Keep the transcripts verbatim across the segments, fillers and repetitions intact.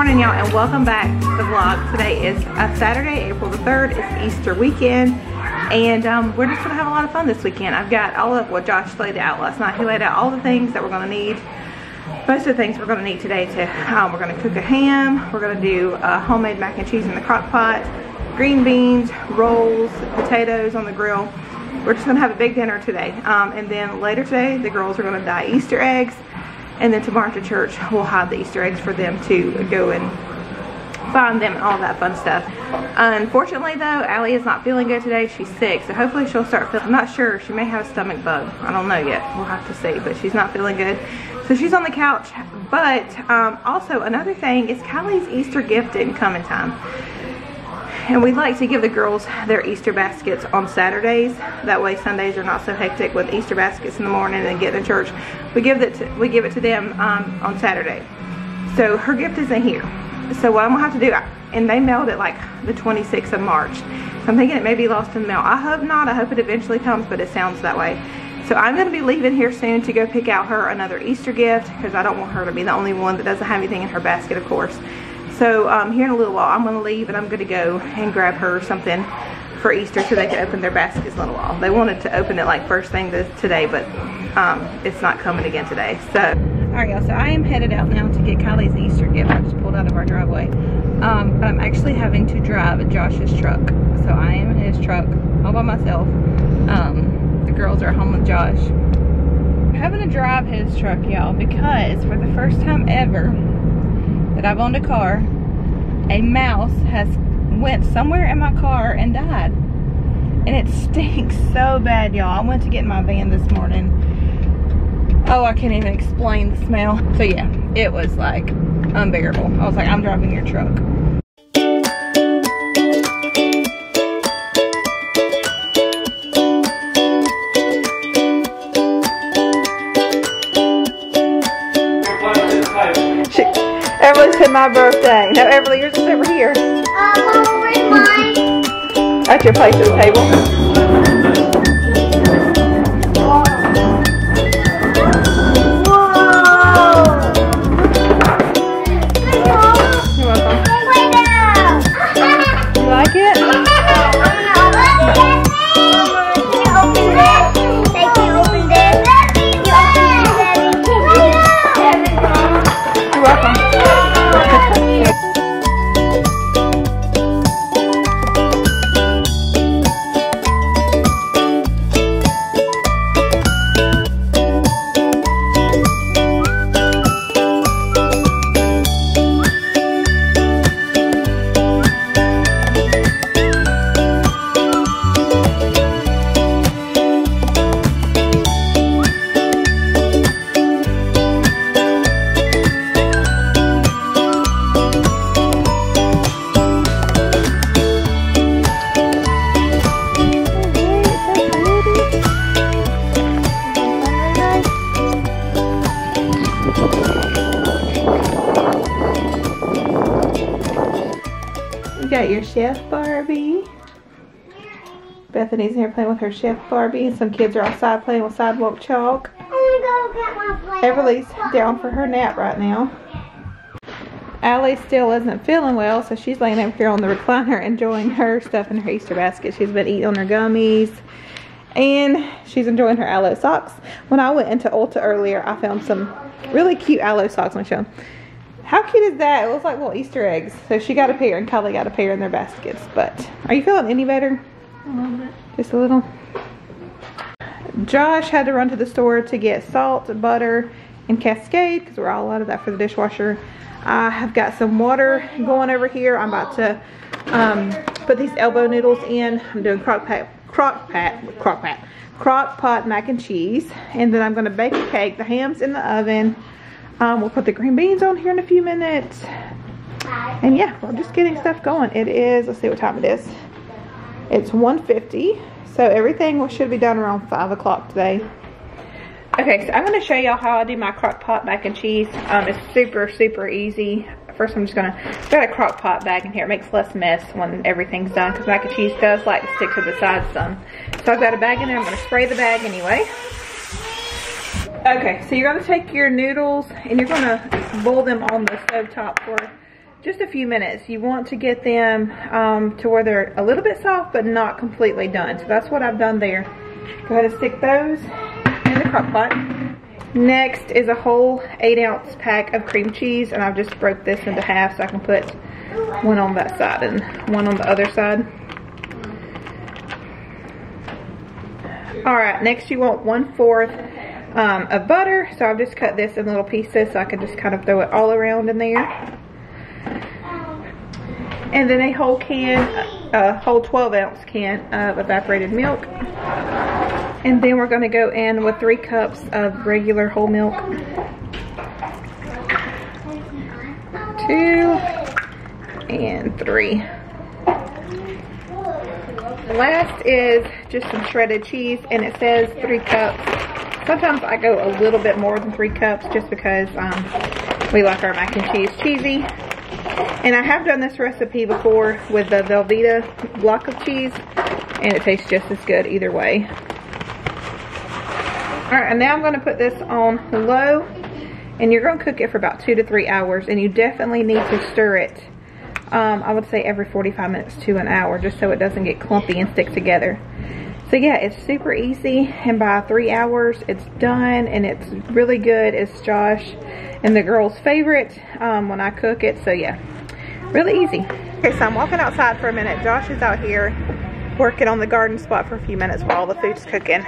Morning, y'all, and welcome back to the vlog. Today is a Saturday, April the third. It's Easter weekend, and um, we're just gonna have a lot of fun this weekend. I've got all of what Josh laid out last night. He laid out all the things that we're gonna need. Most of the things we're gonna need today to, um, we're gonna cook a ham, we're gonna do uh, homemade mac and cheese in the crock pot, green beans, rolls, potatoes on the grill. We're just gonna have a big dinner today. Um, and then later today, the girls are gonna dye Easter eggs. And then tomorrow after church, we'll hide the Easter eggs for them to go and find them and all that fun stuff. Unfortunately though, Allie is not feeling good today. She's sick, so hopefully she'll start feeling, I'm not sure, she may have a stomach bug. I don't know yet, we'll have to see, but she's not feeling good. So she's on the couch, but um, also another thing is Kylie's Easter gift didn't come in time. And we'd like to give the girls their Easter baskets on Saturdays. That way Sundays are not so hectic with Easter baskets in the morning and getting to church. We give it to, we give it to them um, on Saturday. So her gift isn't here. So what I'm going to have to do, and they mailed it like the twenty-sixth of March. So I'm thinking it may be lost in the mail. I hope not. I hope it eventually comes, but it sounds that way. So I'm going to be leaving here soon to go pick out her another Easter gift, because I don't want her to be the only one that doesn't have anything in her basket, of course. So um, here in a little while, I'm going to leave and I'm going to go and grab her something for Easter so they can open their baskets in a little while. They wanted to open it like first thing this, today, but um, it's not coming again today. So, all right, y'all. So I am headed out now to get Kylie's Easter gift. I just pulled out of our driveway. Um, but I'm actually having to drive Josh's truck. So I am in his truck all by myself. Um, the girls are home with Josh. I'm having to drive his truck, y'all, because for the first time ever that I've owned a car, a mouse has went somewhere in my car and died, and it stinks so bad, y'all. I went to get in my van this morning. Oh, I can't even explain the smell. So yeah, it was like unbearable. I was like, I'm driving your truck. Everly said my birthday. No, Everly, yours is over here. Uh, Mom, where's mine? That's your place at the table. Whoa. You're welcome. You like it? Got your Chef Barbie. Bethany's in here playing with her Chef Barbie, and some kids are outside playing with sidewalk chalk. I'm gonna go get my plate. Everly's down for her nap right now. Allie still isn't feeling well, so she's laying over here on the recliner enjoying her stuff in her Easter basket. She's been eating on her gummies, and she's enjoying her aloe socks. When I went into Ulta earlier, I found some really cute aloe socks. Let me show them. How cute is that? It looks like little Easter eggs. So she got a pair, and Kylie got a pair in their baskets. But are you feeling any better? A little bit. Just a little. Josh had to run to the store to get salt, butter, and Cascade, because we're all out of that for the dishwasher. I have got some water going over here. I'm about to um, put these elbow noodles in. I'm doing crock pot, crock pot, crock pot, crock pot mac and cheese. And then I'm going to bake a cake. The ham's in the oven. Um, we'll put the green beans on here in a few minutes. And yeah, we're just getting stuff going. It is, let's see what time it is. It's one fifty. So everything should be done around five o'clock today. Okay, so I'm going to show y'all how I do my crock pot mac and cheese. Um, it's super, super easy. First, I'm just going to, I've got a crock pot bag in here. It makes less mess when everything's done, because mac and cheese does like to stick to the sides some. So I've got a bag in there. I'm going to spray the bag anyway. Okay, so you're going to take your noodles and you're going to boil them on the stove top for just a few minutes. You want to get them um, to where they're a little bit soft but not completely done. So that's what I've done there. Go ahead and stick those in the crock pot. Next is a whole eight ounce pack of cream cheese, and I've just broke this into half so I can put one on that side and one on the other side. All right, next you want one fourth um, of butter. So I've just cut this in little pieces so I can just kind of throw it all around in there. And then a whole can, a whole twelve ounce can of evaporated milk. And then we're gonna go in with three cups of regular whole milk. Two and three. Last is just some shredded cheese, and it says three cups. Sometimes I go a little bit more than three cups just because um, we like our mac and cheese cheesy. And I have done this recipe before with the Velveeta block of cheese, and it tastes just as good either way. All right, and now I'm going to put this on low, and you're going to cook it for about two to three hours, and you definitely need to stir it. Um, I would say every forty-five minutes to an hour, just so it doesn't get clumpy and stick together. So yeah, it's super easy, and by three hours it's done, and it's really good. It's Josh and the girls' favorite um, when I cook it, so yeah, really easy. Okay, so I'm walking outside for a minute. Josh is out here working on the garden spot for a few minutes while all the food's cooking.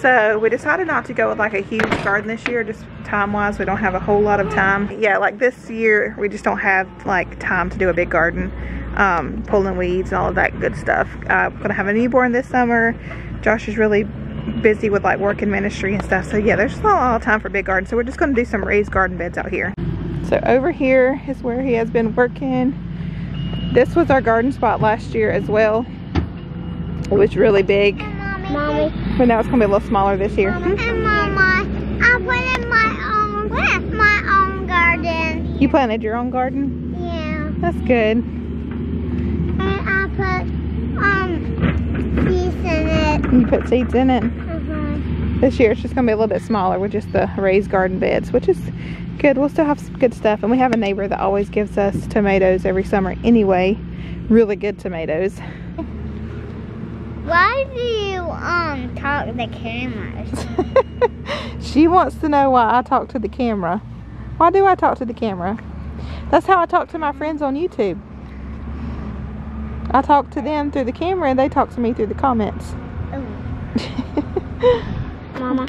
So we decided not to go with like a huge garden this year, just time-wise, we don't have a whole lot of time. Yeah, like this year, we just don't have like time to do a big garden, um, pulling weeds and all of that good stuff. I'm uh, gonna have a newborn this summer. Josh is really busy with like work and ministry and stuff. So yeah, there's not a lot of time for big garden. So we're just gonna do some raised garden beds out here. So over here is where he has been working. This was our garden spot last year as well. It was really big. Mommy. But now it's gonna be a little smaller this year. Mama, hmm? Mama, I planted my own, what? my own garden. You planted your own garden? Yeah. That's good. And I put um seeds in it. You put seeds in it. Uh-huh. This year it's just gonna be a little bit smaller with just the raised garden beds, which is good. We'll still have some good stuff, and we have a neighbor that always gives us tomatoes every summer anyway. Really good tomatoes. Why do you um talk to the cameras? She wants to know why I talk to the camera. Why do I talk to the camera? That's how I talk to my friends on YouTube. I talk to them through the camera, and they talk to me through the comments. Mama.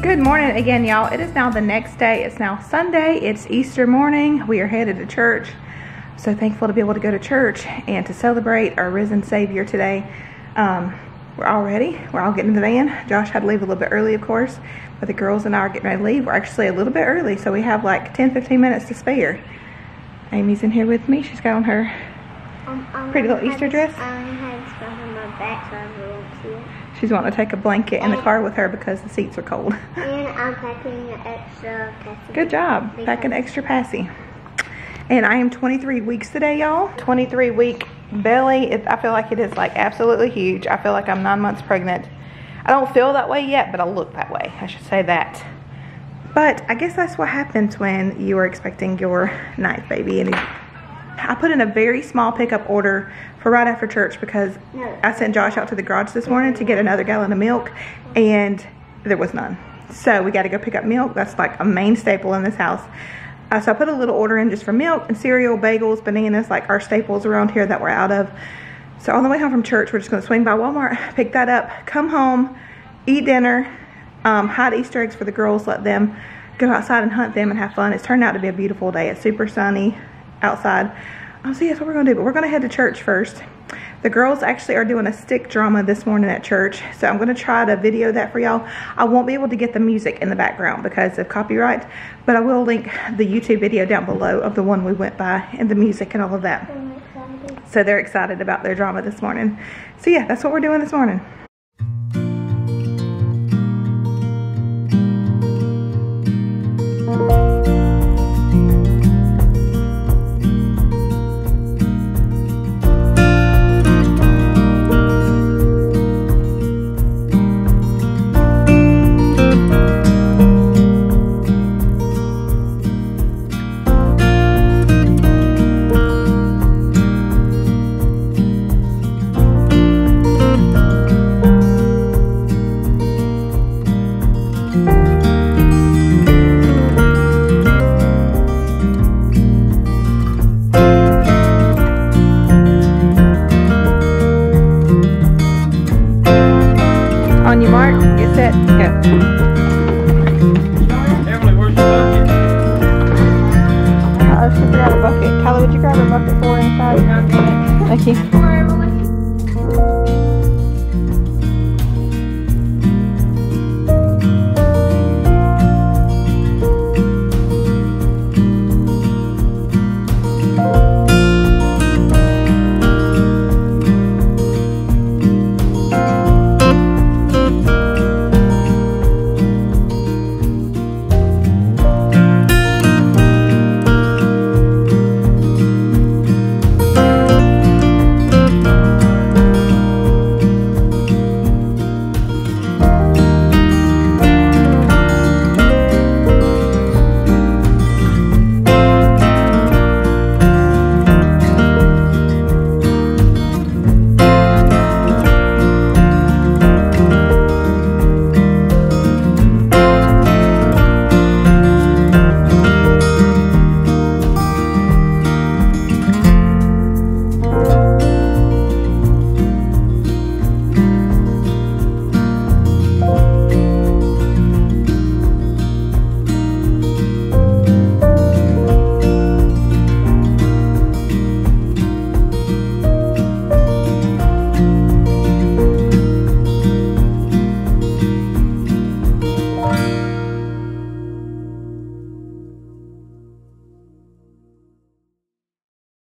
Good morning again, y'all. It is now the next day. It's now Sunday. It's Easter morning. We are headed to church. I'm so thankful to be able to go to church and to celebrate our risen Savior today. Um, we're all ready. We're all getting in the van. Josh had to leave a little bit early, of course, but the girls and I are getting ready to leave. We're actually a little bit early, so we have like ten, fifteen minutes to spare. Amy's in here with me. She's got on her um, pretty little Easter dress. I only had stuff on my back, so I won't see it. She's wanting to take a blanket in the car with her because the seats are cold. And I'm packing an extra passy. Good job. Packing extra passy. And I am twenty-three weeks today, y'all. twenty-three week belly. It, I feel like it is like absolutely huge. I feel like I'm nine months pregnant. I don't feel that way yet, but I look that way. I should say that. But I guess that's what happens when you are expecting your ninth baby. And I put in a very small pickup order for right after church because I sent Josh out to the garage this morning to get another gallon of milk, and there was none. So we got to go pick up milk. That's like a main staple in this house. Uh, so I put a little order in just for milk and cereal, bagels, bananas, like our staples around here that we're out of. So on the way home from church, we're just going to swing by Walmart, pick that up, come home, eat dinner, um, hide Easter eggs for the girls, let them go outside and hunt them and have fun. It's turned out to be a beautiful day. It's super sunny outside. Um, so yeah, that's what we're going to do, but we're going to head to church first. The girls actually are doing a stick drama this morning at church, so I'm going to try to video that for y'all. I won't be able to get the music in the background because of copyright, but I will link the YouTube video down below of the one we went by and the music and all of that. So they're excited about their drama this morning. So yeah, that's what we're doing this morning. Bucket. Callie, would you grab a bucket for inside? Okay. Thank you.